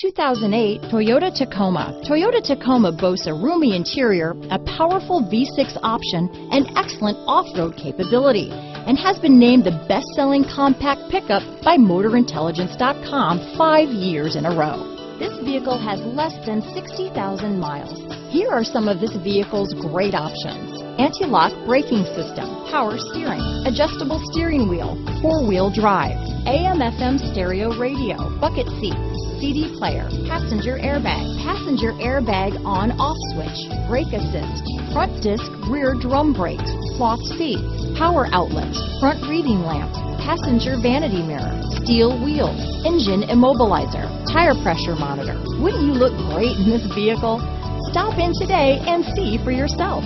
2008 Toyota Tacoma. Toyota Tacoma boasts a roomy interior, a powerful V6 option, and excellent off-road capability, and has been named the best-selling compact pickup by MotorIntelligence.com 5 years in a row. This vehicle has less than 60,000 miles. Here are some of this vehicle's great options: anti-lock braking system, power steering, adjustable steering wheel, four-wheel drive, AM/FM stereo radio, bucket seats, CD player, passenger airbag on/off switch, brake assist, front disc rear drum brakes, cloth seats, power outlets, front reading lamps, passenger vanity mirror, steel wheels, engine immobilizer, tire pressure monitor. Wouldn't you look great in this vehicle? Stop in today and see for yourself.